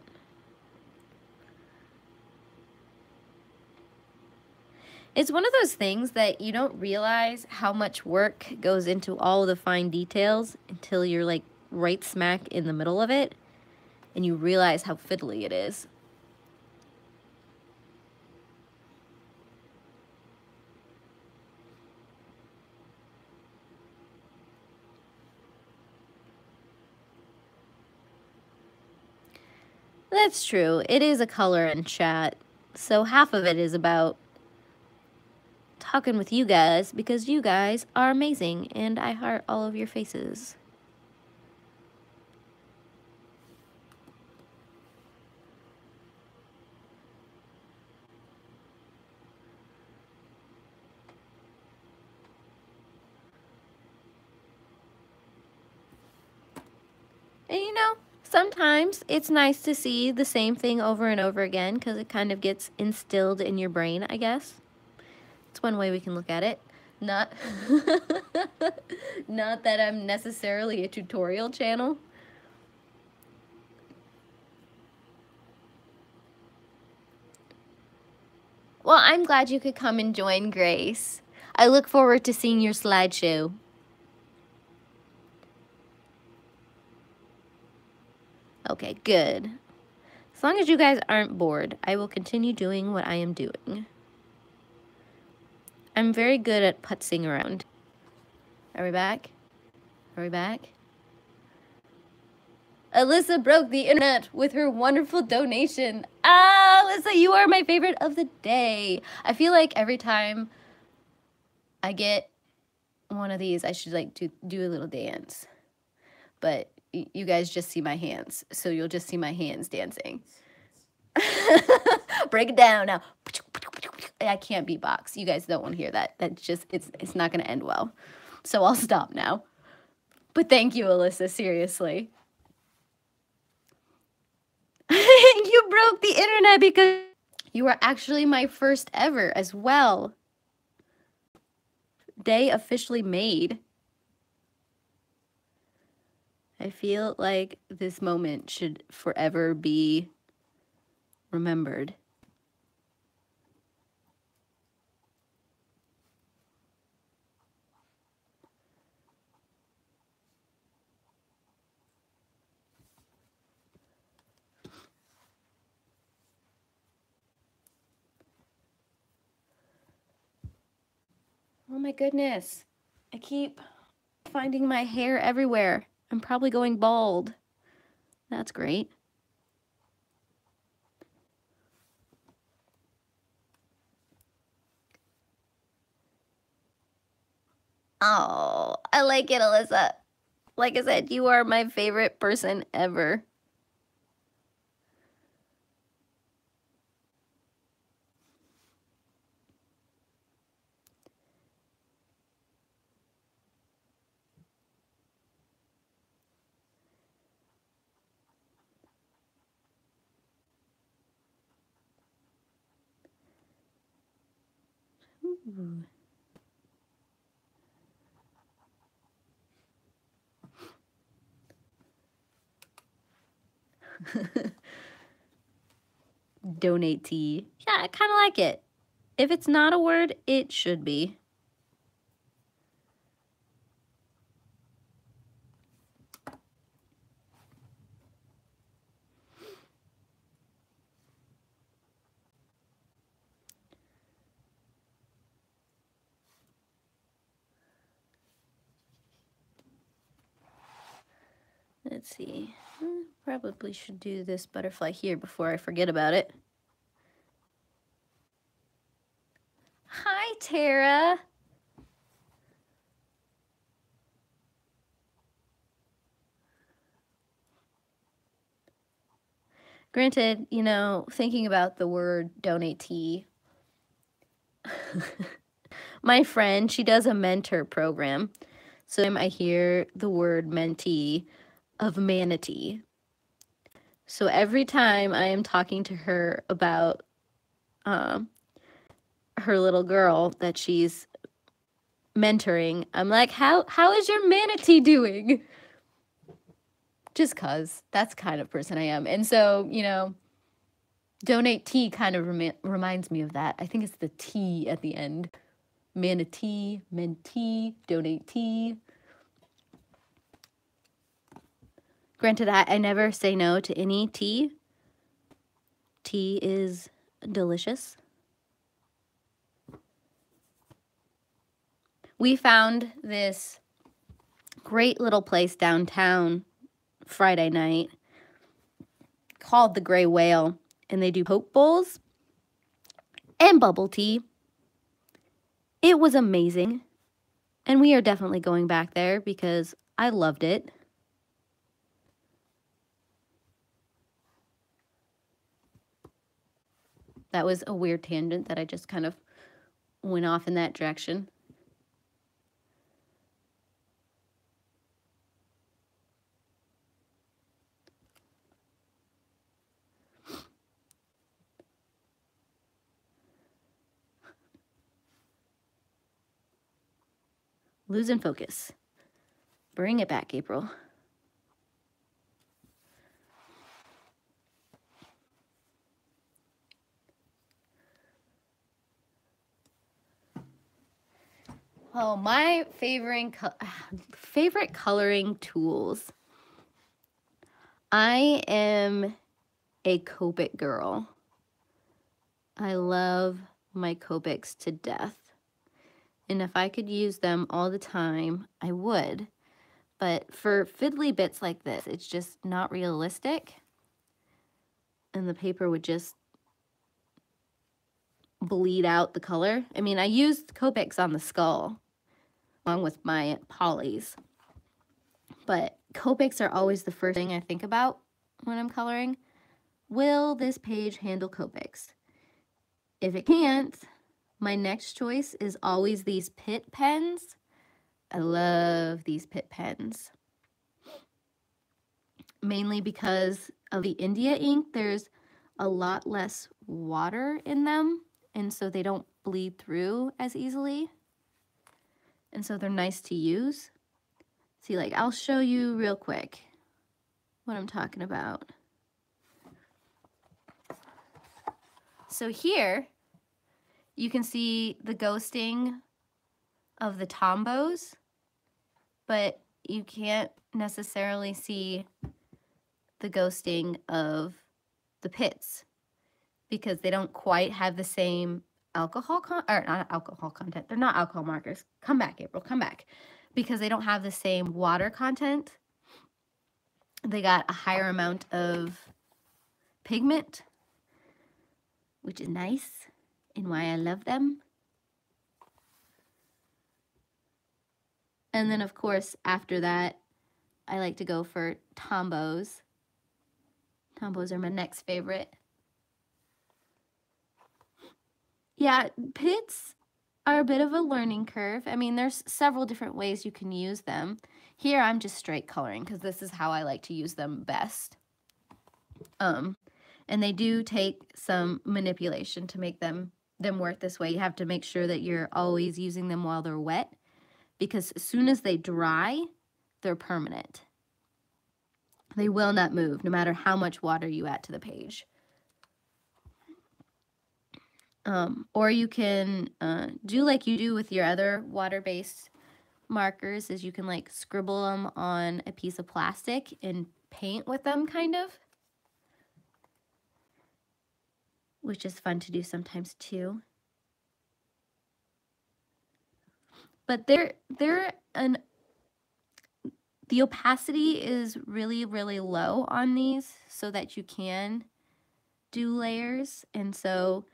It's one of those things that you don't realize how much work goes into all the fine details until you're, like, right smack in the middle of it, and you realize how fiddly it is. That's true. It is a color in chat. So half of it is about talking with you guys because you guys are amazing and I heart all of your faces. sometimes it's nice to see the same thing over and over again because it kind of gets instilled in your brain, I guess. It's one way we can look at it. Not that I'm necessarily a tutorial channel. Well, I'm glad you could come and join, Grace. I look forward to seeing your slideshow. Okay, good. As long as you guys aren't bored, I will continue doing what I am doing. I'm very good at putzing around. Are we back? Are we back? Alyssa broke the internet with her wonderful donation. Ah, Alyssa, you are my favorite of the day. I feel like every time I get one of these, I should like do a little dance. But you guys just see my hands, so you'll just see my hands dancing. Break it down now. I can't beatbox. You guys don't want to hear that. That's just, it's not going to end well. So I'll stop now. But thank you, Alyssa, seriously. You broke the internet because you were actually my first ever as well. Day officially made. I feel like this moment should forever be remembered. Oh my goodness. I keep finding my hair everywhere. I'm probably going bald. That's great. Oh, I like it, Alyssa. Like I said, you are my favorite person ever. Ooh. Donate tea. Yeah, I kind of like it. If it's not a word, it should be. Let's see, probably should do this butterfly here before I forget about it. Hi, Tara. Granted, you know, thinking about the word donatee, my friend, she does a mentor program. So I hear the word mentee of manatee. So every time I am talking to her about her little girl that she's mentoring, I'm like, how is your manatee doing? Just cause that's the kind of person I am. And so, you know, donate tea kind of reminds me of that. I think it's the T at the end. Manatee, mentee, donate tea. Granted, I never say no to any tea. Tea is delicious. We found this great little place downtown Friday night called the Gray Whale, and they do poke bowls and bubble tea. It was amazing, and we are definitely going back there because I loved it. That was a weird tangent that I just kind of went off in that direction. Losing focus. Bring it back, April. Oh, my favorite coloring tools. I am a Copic girl. I love my Copics to death. And if I could use them all the time, I would. But for fiddly bits like this, it's just not realistic. And the paper would just bleed out the color. I mean, I used Copics on the skull, along with my polys. But Copics are always the first thing I think about when I'm coloring. Will this page handle Copics? If it can't, my next choice is always these Pitt pens. I love these Pitt pens. Mainly because of the India ink, there's a lot less water in them, and so they don't bleed through as easily. And so they're nice to use. See, like, I'll show you real quick what I'm talking about. So here, you can see the ghosting of the Tombows, but you can't necessarily see the ghosting of the Pitts because they don't quite have the same not alcohol content. They're not alcohol markers. Come back, April, come back. Because they don't have the same water content. They got a higher amount of pigment, which is nice and why I love them. And then, of course, after that, I like to go for Tombows. Tombows are my next favorite. Yeah, Pitts are a bit of a learning curve. I mean, there's several different ways you can use them. Here, I'm just straight coloring because this is how I like to use them best. And they do take some manipulation to make them work this way. You have to make sure that you're always using them while they're wet, because as soon as they dry, they're permanent. They will not move, no matter how much water you add to the page. Or you can do like you do with your other water-based markers, is you can like scribble them on a piece of plastic and paint with them, kind of. Which is fun to do sometimes too. But the opacity is really, really low on these so that you can do layers. And so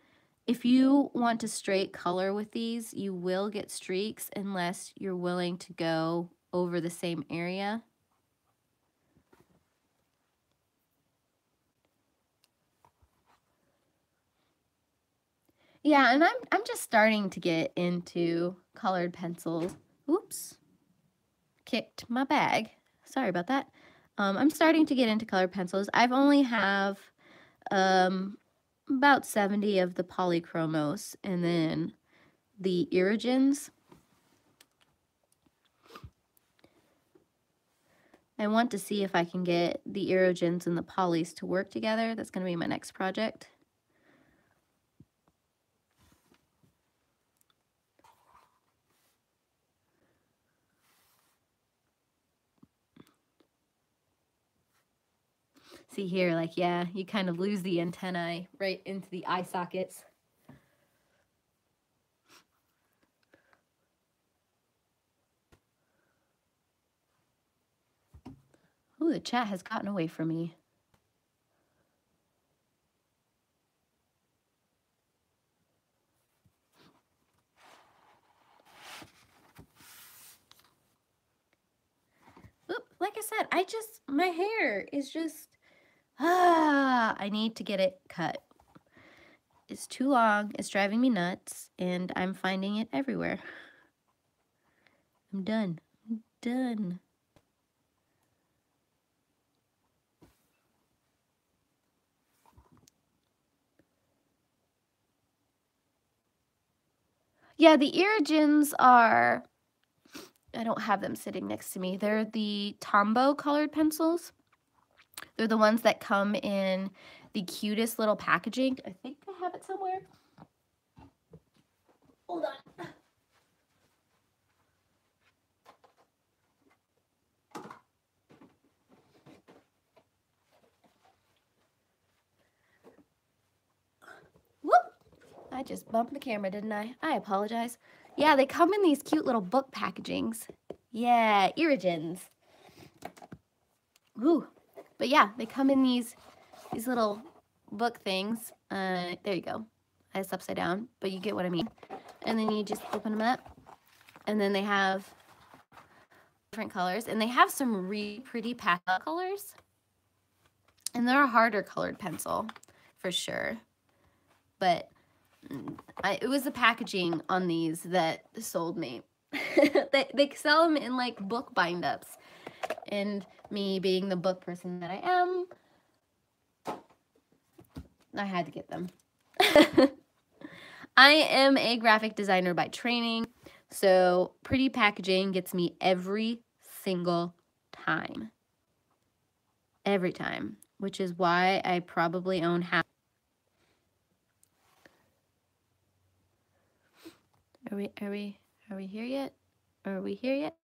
if you want to straight color with these, you will get streaks unless you're willing to go over the same area. Yeah, and I'm just starting to get into colored pencils. Oops, kicked my bag. Sorry about that. I'm starting to get into colored pencils. I've only have about 70 of the Polychromos and then the Erigens. I want to see if I can get the Erigens and the polys to work together. That's going to be my next project. See here, like, yeah, you kind of lose the antennae right into the eye sockets. Ooh, the chat has gotten away from me. Oop, like I said, my hair is just... I need to get it cut. It's too long, it's driving me nuts, and I'm finding it everywhere. I'm done. I'm done. Yeah, the Erigens are I don't have them sitting next to me. They're the Tombow colored pencils. They're the ones that come in the cutest little packaging. I think I have it somewhere. Hold on. Whoop! I just bumped the camera, didn't I? I apologize. Yeah, they come in these cute little book packagings. Yeah, Erigens. Ooh. But yeah, they come in these little book things. There you go. It's upside down, but you get what I mean. And then you just open them up. And then they have different colors. And they have some really pretty pastel colors. And they're a harder colored pencil, for sure. But it was the packaging on these that sold me. They sell them in like book bind-ups. And me being the book person that I am, I had to get them. I am a graphic designer by training, so pretty packaging gets me every single time. Every time, which is why I probably own half. Are we here yet? Are we here yet?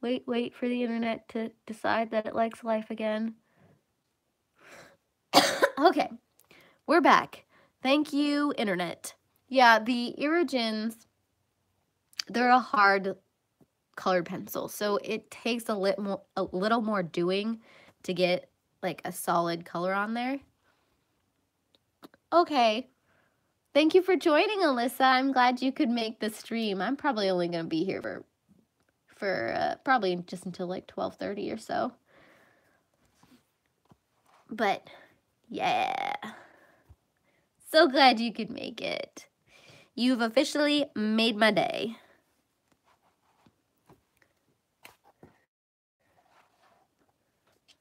Wait for the internet to decide that it likes life again. Okay, we're back. Thank you, internet. Yeah, the Erigens, they're a hard colored pencil, so it takes a little more doing to get like a solid color on there. Okay. Thank you for joining, Alyssa. I'm glad you could make the stream. I'm probably only going to be here for probably just until like 12:30 or so. But yeah, so glad you could make it. You've officially made my day.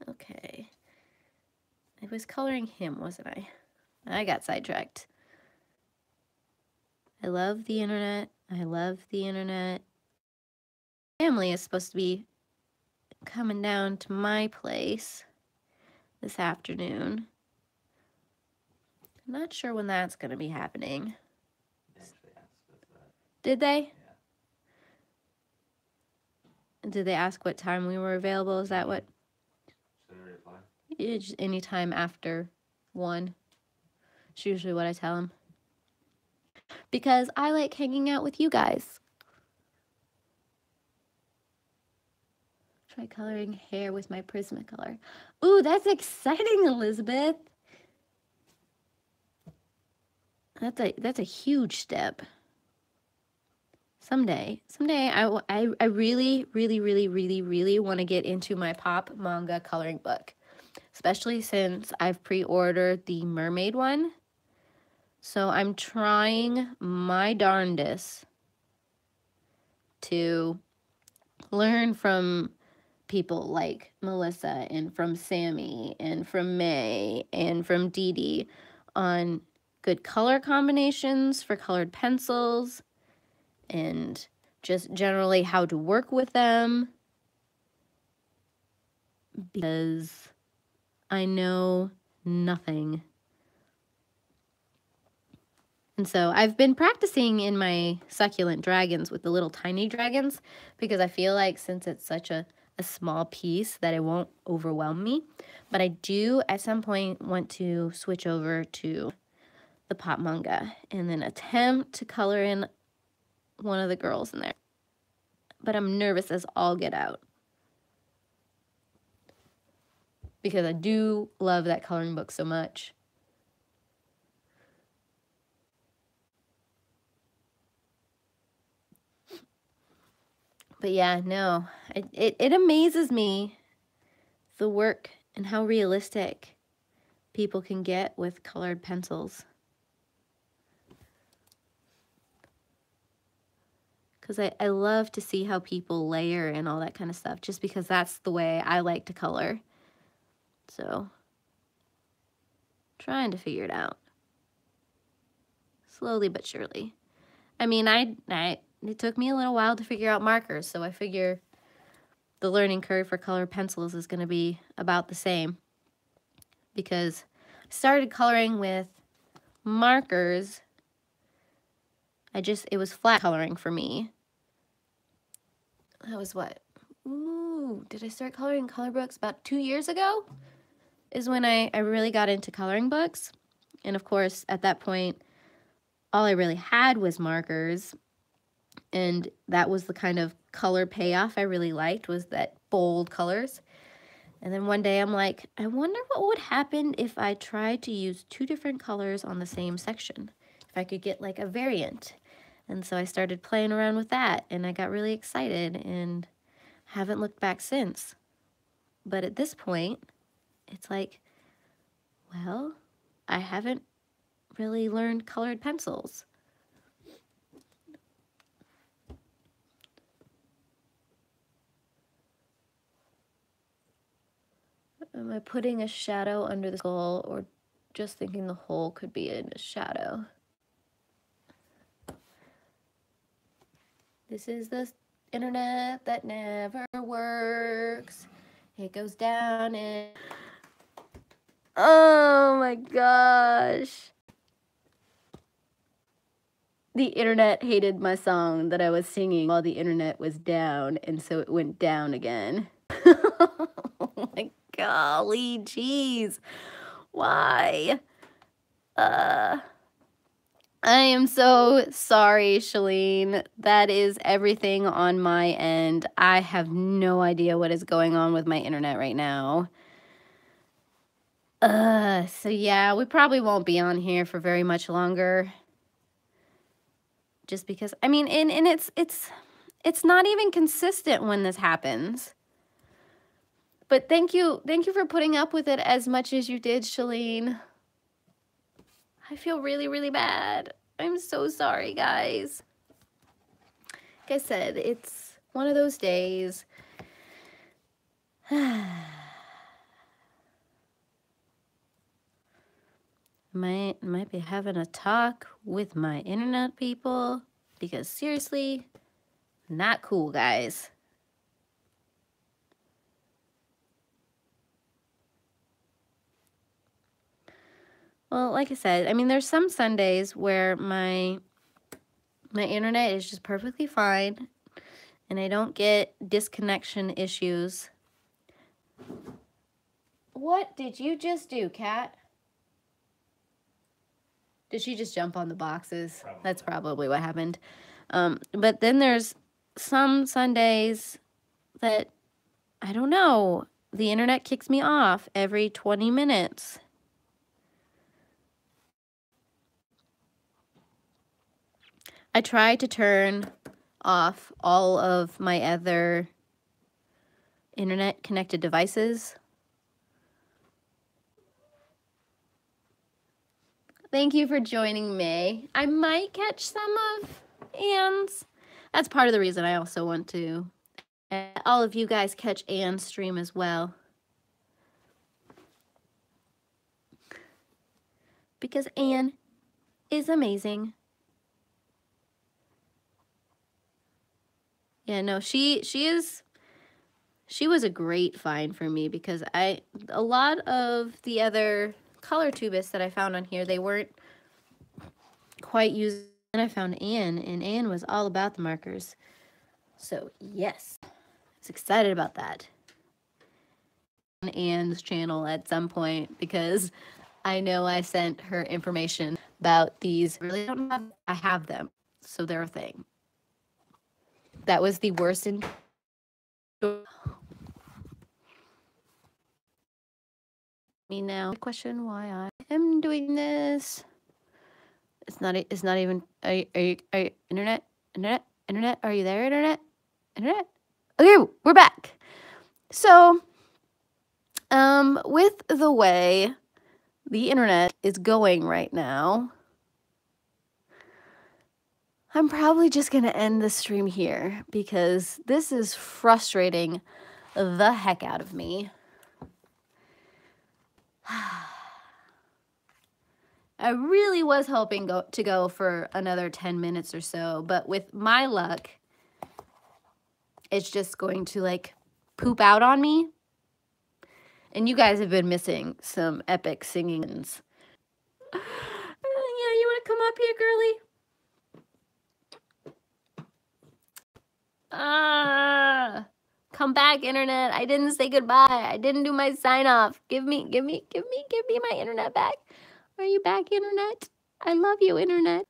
Okay, I was coloring him, wasn't I? I got sidetracked. I love the internet. I love the internet. Family is supposed to be coming down to my place this afternoon. I'm not sure when that's going to be happening. Did they? Yeah. Did they ask what time we were available? Is that what? Yeah, just any time after 1. It's usually what I tell them. Because I like hanging out with you guys. Try coloring hair with my Prismacolor. Ooh, that's exciting, Elizabeth. That's a huge step. Someday I really want to get into my pop manga coloring book, especially since I've pre-ordered the mermaid one. So I'm trying my darndest to learn from people like Melissa and from Sammy and from May and from Dee Dee on good color combinations for colored pencils and just generally how to work with them, because I know nothing. And so I've been practicing in my succulent dragons with the little tiny dragons, because I feel like since it's such a small piece that it won't overwhelm me. But I do at some point want to switch over to the pop manga and then attempt to color in one of the girls in there. But I'm nervous as all get out, because I do love that coloring book so much. But yeah, no, it amazes me the work and how realistic people can get with colored pencils. Because I love to see how people layer and all that kind of stuff, just because that's the way I like to color. So, trying to figure it out. Slowly but surely. I mean, I It took me a little while to figure out markers, so I figure the learning curve for color pencils is going to be about the same, because I started coloring with markers. It was flat coloring for me. That was what? Ooh, did I start coloring color books about 2 years ago? Is when I really got into coloring books. And of course, at that point, all I really had was markers. And that was the kind of color payoff I really liked, was that bold colors. And then one day I'm like, I wonder what would happen if I tried to use two different colors on the same section. If I could get like a variant. And so I started playing around with that, and I got really excited and haven't looked back since. But at this point, it's like, well, I haven't really learned colored pencils. Am I putting a shadow under the skull, or just thinking the hole could be in a shadow? This is the internet that never works. It goes down and... Oh my gosh. The internet hated my song that I was singing while the internet was down, and so it went down again. Oh my golly, jeez. Why? I am so sorry, Shalene. That is everything on my end. I have no idea what is going on with my internet right now. So yeah, we probably won't be on here for very much longer. Just because, I mean, and it's not even consistent when this happens. But thank you for putting up with it as much as you did, Shalene. I feel really, really bad. I'm so sorry, guys. Like I said, it's one of those days. Might be having a talk with my internet people, because seriously, not cool, guys. Well, like I said, I mean, there's some Sundays where my internet is just perfectly fine, and I don't get disconnection issues. What did you just do, Kat? Did she just jump on the boxes? Probably. That's probably what happened. But then there's some Sundays that, I don't know, the internet kicks me off every 20 minutes. I try to turn off all of my other internet connected devices. Thank you for joining me. I might catch some of Anne's. That's part of the reason I also want to. All of you guys catch Anne's stream as well. Because Anne is amazing. Yeah, no, she was a great find for me, because a lot of the other color tubists that I found on here, they weren't quite used. And I found Anne, and Anne was all about the markers. So yes, I was excited about that. On Anne's channel at some point, because I know I sent her information about these. I really don't have, I have them, so they're a thing. That was the worst in... Me now. I question why I am doing this. It's not even... Are you internet? Internet? Internet? Are you there, internet? Internet? Okay, we're back. So, with the way the internet is going right now, I'm probably just going to end the stream here, because this is frustrating the heck out of me. I really was hoping to go for another 10 minutes or so, but with my luck, it's just going to like poop out on me. And you guys have been missing some epic singings. Yeah, you want to come up here, girly? Come back, internet. I didn't say goodbye. I didn't do my sign off. Give me my internet back. Are you back, internet? I love you, internet.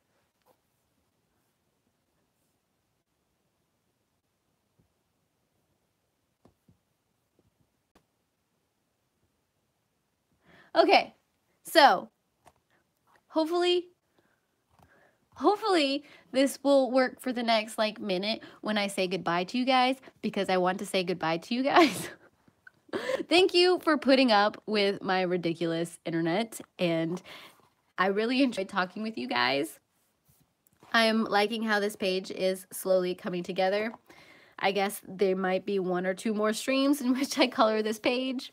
Okay, so hopefully this will work for the next like minute when I say goodbye to you guys, because I want to say goodbye to you guys. Thank you for putting up with my ridiculous internet, and I really enjoyed talking with you guys. I am liking how this page is slowly coming together. I guess there might be one or two more streams in which I color this page.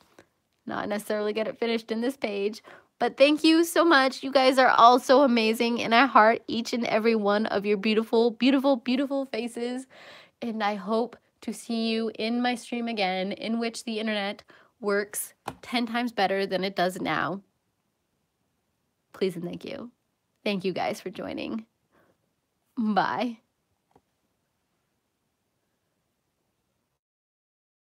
Not necessarily get it finished in this page, but thank you so much. You guys are all so amazing, and I heart each and every one of your beautiful, beautiful, beautiful faces, and I hope to see you in my stream again, in which the internet works 10 times better than it does now. Please and thank you. Thank you guys for joining. Bye.